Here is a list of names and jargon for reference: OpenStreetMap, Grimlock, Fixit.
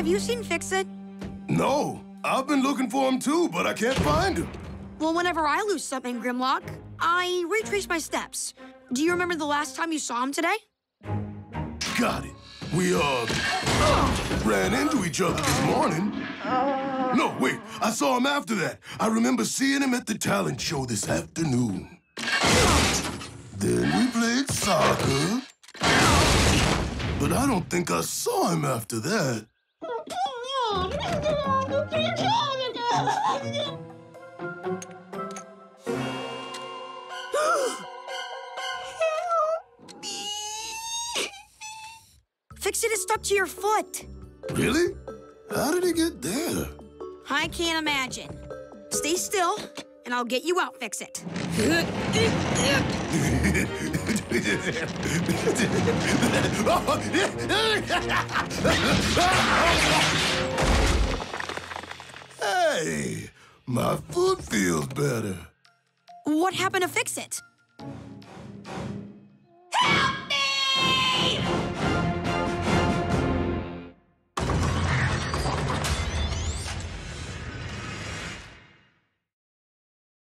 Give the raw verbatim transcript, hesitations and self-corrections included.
have you seen Fixit? No. I've been looking for him too, but I can't find him. Well, whenever I lose something, Grimlock, I retrace my steps. Do you remember the last time you saw him today? Got it. We, uh, uh ran into each other this morning. Uh, no, wait, I saw him after that. I remember seeing him at the talent show this afternoon. Uh, then we played soccer. Uh, but I don't think I saw him after that. Fixit is stuck to your foot. Really? How did he get there? I can't imagine. Stay still, and I'll get you out, Fixit. Hey, my foot feels better. What happened to Fixit?